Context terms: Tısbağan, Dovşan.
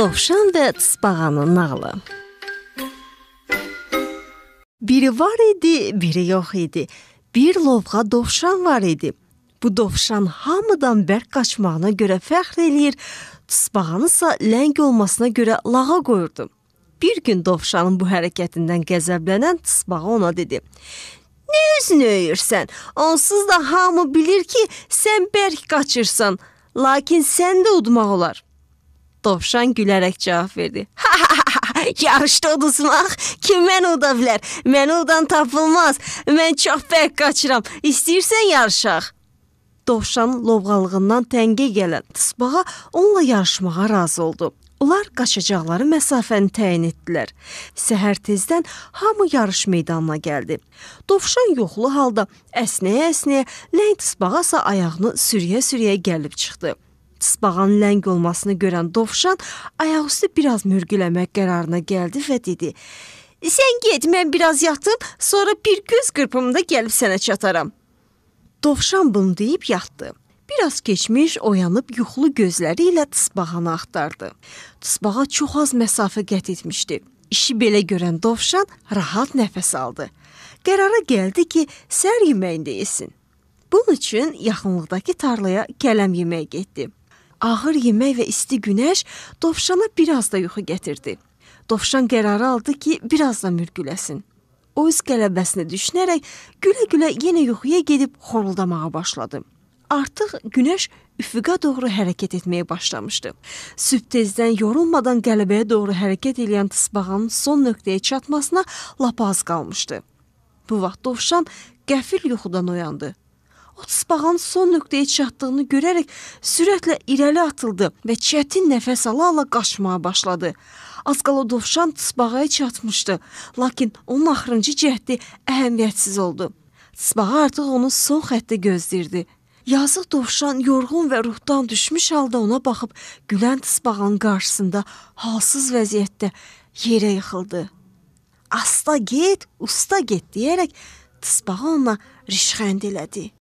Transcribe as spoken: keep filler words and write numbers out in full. Dovşan ve Tısbağan'ın nağılı. Biri var idi, biri yok idi. Bir lovğa dovşan var idi. Bu dovşan hamıdan bərk qaçmağına görə fəxr eləyir, Tısbağanı isə ləng olmasına görə lağa qoyurdu. Bir gün dovşanın bu hərəkətindən qəzəblənən Tısbağa ona dedi: "Nə üzünü öyürsən? Onsuz da hamı bilir ki, sən bərk qaçırsan. Lakin sən də udmaq olar." Dovşan gülərək cavab verdi: "Ha ha ha! Yarışda udmaq kim məni uda bilər? Məni udan tapılmaz. Mən çox bərk qaçıram. İstəyirsən yarışaq?" Dovşanın lovğalığından təngə gələn Tısbağa onunla yarışmağa razı oldu. Onlar qaçacaqları məsafəni təyin etdilər. Səhər tezdən hamı yarış meydanına gəldi. Dovşan yoxlu halda əsnəyə-əsnəyə, ləng Tısbağa isə ayağını sürüyə-sürüyə gəlib çıxdı. Tısbağanın ləng olmasını görən dovşan ayaqüstü biraz mürgüləmək qərarına gəldi və dedi: "Sən get, mən biraz yatım, sonra bir göz qırpımında gəlib sənə çataram." Dovşan bunu deyib yatdı. Biraz keçmiş oyanıb yuxulu gözləri ilə Tısbağanı axtardı. Tısbağa çox az məsafə qət etmişdi. İşi belə görən dovşan rahat nəfəs aldı. Qərara gəldi ki, səhər yeməyində yesin. Bunun üçün yaxınlıqdakı tarlaya kələm yeməyə getdi. Ağır yemək və isti günəş dovşana biraz da yuxu gətirdi. Dovşan qərarı aldı ki, biraz da mürgüləsin. O öz qələbəsini düşünərək gülə-gülə yenə yuxuya gedib xoruldamağa başladı. Artıq günəş üfüqa doğru hərəkət etməyə başlamışdı. Sübh tezdən yorulmadan qələbəyə doğru hərəkət edən Tısbağanın son nöqtəyə çatmasına lap az qalmışdı. Bu vaxt dovşan qəfil yuxudan oyandı. O Tısbağanın son nöqtəyə çatdığını görərək sürətlə irəli atıldı və çətin nəfəs ala-ala qaçmağa başladı. Az qala dovşan Tısbağaya çatmışdı, lakin onun axırıncı cəhdi əhəmiyyətsiz oldu. Tısbağa artıq onu son xəttə gözləyirdi. Yazıq dovşan yorğun və ruhdan düşmüş halda ona baxıb gülən Tısbağanın qarşısında halsız vəziyyətdə yerə yıxıldı. "Asta get, usta get" deyərək Tısbağa ona rişxənd elədi.